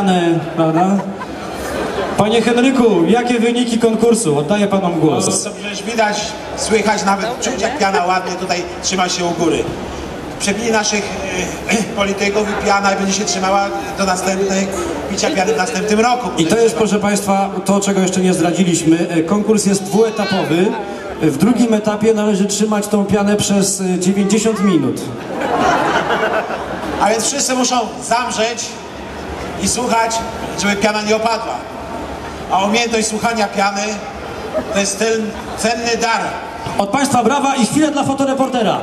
wygrane, prawda? Panie Henryku, jakie wyniki konkursu? Oddaję panom głos. No, to już widać, słychać, nawet czuć, jak piana ładnie tutaj trzyma się u góry. Przebili naszych polityków i piana będzie się trzymała do następnej, bicia piany w następnym roku. I to jest, proszę Państwa, to, czego jeszcze nie zdradziliśmy. Konkurs jest dwuetapowy. W drugim etapie należy trzymać tą pianę przez 90 minut. A więc wszyscy muszą zamrzeć i słuchać, żeby piana nie opadła. A umiejętność słuchania piany to jest ten cenny dar. Od Państwa brawa i chwilę dla fotoreportera.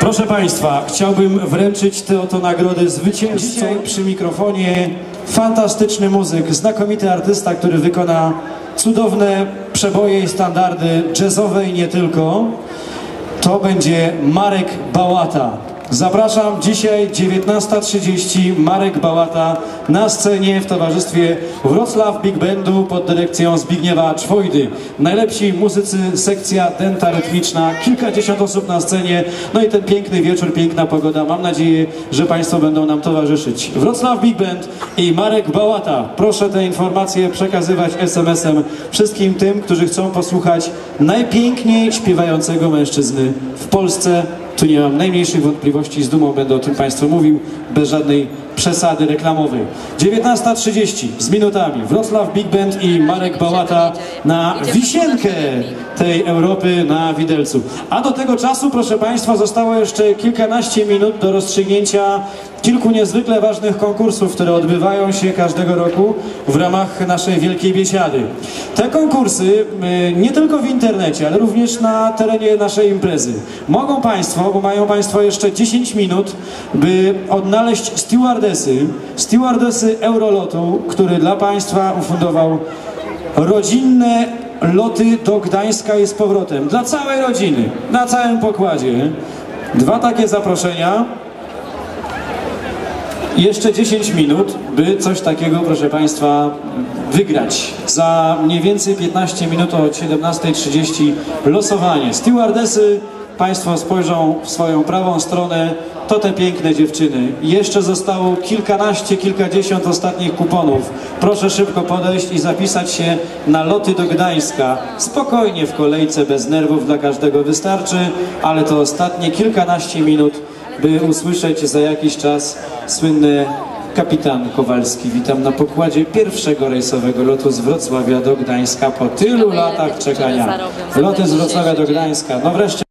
Proszę Państwa, chciałbym wręczyć tę oto nagrodę zwycięzcom. Przy mikrofonie fantastyczny muzyk, znakomity artysta, który wykona cudowne przeboje i standardy jazzowe i nie tylko. To będzie Marek Bałata. Zapraszam dzisiaj 19:30 Marek Bałata na scenie w towarzystwie Wrocław Big Bandu pod dyrekcją Zbigniewa Czwojdy. Najlepsi muzycy, sekcja dęta rytmiczna, kilkadziesiąt osób na scenie. No i ten piękny wieczór, piękna pogoda. Mam nadzieję, że Państwo będą nam towarzyszyć. Wrocław Big Band i Marek Bałata. Proszę te informacje przekazywać SMS-em wszystkim tym, którzy chcą posłuchać najpiękniej śpiewającego mężczyzny w Polsce. Tu nie mam najmniejszych wątpliwości, z dumą będę o tym Państwu mówił, bez żadnej przesady reklamowej. 19:30 z minutami Wrocław Big Band i Marek Bałata na wisienkę tej Europy na widelcu. A do tego czasu, proszę Państwa, zostało jeszcze kilkanaście minut do rozstrzygnięcia kilku niezwykle ważnych konkursów, które odbywają się każdego roku w ramach naszej Wielkiej Biesiady. Te konkursy nie tylko w internecie, ale również na terenie naszej imprezy. Mogą Państwo, bo mają Państwo jeszcze 10 minut, by odnaleźć stewardesy Eurolotu, który dla Państwa ufundował rodzinne loty do Gdańska i z powrotem. Dla całej rodziny, na całym pokładzie. Dwa takie zaproszenia. Jeszcze 10 minut, by coś takiego, proszę Państwa, wygrać. Za mniej więcej 15 minut od 17:30 losowanie. Stewardesy, Państwo spojrzą w swoją prawą stronę, to te piękne dziewczyny. Jeszcze zostało kilkanaście, kilkadziesiąt ostatnich kuponów. Proszę szybko podejść i zapisać się na loty do Gdańska. Spokojnie w kolejce, bez nerwów, dla każdego wystarczy, ale to ostatnie kilkanaście minut, by usłyszeć za jakiś czas słynny kapitan Kowalski. Witam na pokładzie pierwszego rejsowego lotu z Wrocławia do Gdańska po tylu latach czekania. Loty z Wrocławia do Gdańska. No wreszcie.